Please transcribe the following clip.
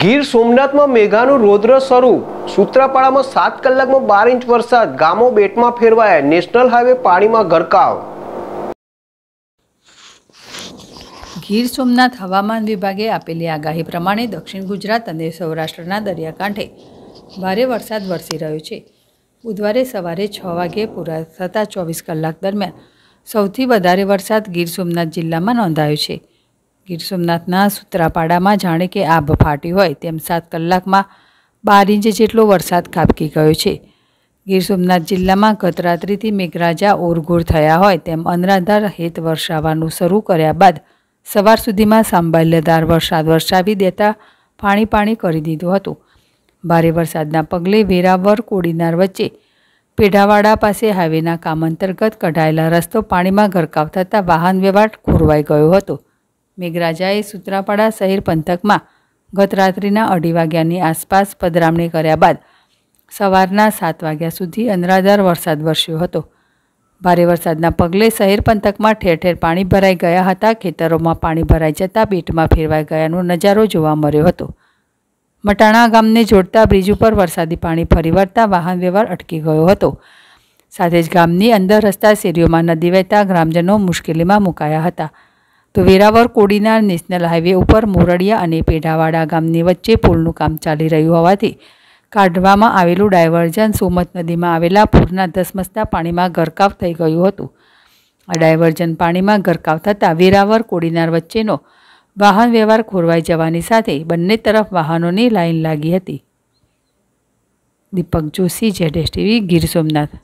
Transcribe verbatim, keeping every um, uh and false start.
ગીર સોમનાથમાં મેઘાનું રૌદ્ર સ્વરૂપ। સૂત્રાપાડામાં સાત કલાકમાં બાર ઇંચ વરસાદ, ગામો બેટમાં ફેરવાયા, નેશનલ હાઈવે પાણીમાં ગરકાવ। ગીર સોમનાથ હવામાન વિભાગે આપેલી આગાહી પ્રમાણે દક્ષિણ ગુજરાત અને સૌરાષ્ટ્રના દરિયાકાંઠે ભારે વરસાદ વરસી રહ્યો છે। બુધવારે સવારે છ વાગે પૂરા થતાં ચોવીસ કલાક દરમિયાન સૌથી વધારે વરસાદ ગીર સોમનાથ જિલ્લામાં નોંધાયો છે। ગીર સોમનાથના સૂત્રાપાડામાં જાણે કે આભ ફાટી હોય તેમ સાત કલાકમાં બાર ઇંચ જેટલો વરસાદ ખાબકી ગયો છે। ગીર સોમનાથ જિલ્લામાં ગત રાત્રિથી મેઘરાજા ઓરઘોર થયા હોય તેમ અનરાધાર હેત વરસાવવાનું શરૂ કર્યા બાદ સવાર સુધીમાં સાંબલ્યધાર વરસાદ વરસાવી દેતા પાણી પાણી કરી દીધું હતું। ભારે વરસાદના પગલે વેરાવર કોડીનાર વચ્ચે પેઢાવાડા પાસે હાઈવેના કામ અંતર્ગત કઢાયેલા રસ્તો પાણીમાં ગરકાવ થતાં વાહન વ્યવહાર ખોરવાઈ ગયો હતો। મેઘરાજાએ સૂત્રાપાડા શહેર પંથકમાં ગત રાત્રિના અઢી વાગ્યાની આસપાસ પધરામણી કર્યા બાદ સવારના સાત વાગ્યા સુધી અનરાધાર વરસાદ વરસ્યો હતો। ભારે વરસાદના પગલે શહેર પંથકમાં ઠેર ઠેર પાણી ભરાઈ ગયા હતા। ખેતરોમાં પાણી ભરાઈ જતાં બેટમાં ફેરવાઈ ગયાનો નજારો જોવા મળ્યો હતો। મટાણા ગામને જોડતા બ્રિજ ઉપર વરસાદી પાણી ફરી વળતા વાહન વ્યવહાર અટકી ગયો હતો। સાથે જ ગામની અંદર રસ્તા શેરીઓમાં નદી વહેતા ગ્રામજનો મુશ્કેલીમાં મુકાયા હતા। તો વેરાવર કોડીનાર નેશનલ હાઈવે ઉપર મુરડિયા અને પેઢાવાડા ગામની વચ્ચે પુલનું કામ ચાલી રહ્યું હોવાથી કાઢવામાં આવેલું ડાયવર્ઝન સોમત નદીમાં આવેલા પૂરના ધસમસતા પાણીમાં ગરકાવ થઈ ગયું હતું। આ ડાયવર્ઝન પાણીમાં ગરકાવ થતાં વેરાવર કોડીનાર વચ્ચેનો વાહન વ્યવહાર ખોરવાઈ જવાની સાથે બંને તરફ વાહનોની લાઇન લાગી હતી। Deepak Joshi, Z S TV, Gir Somnath.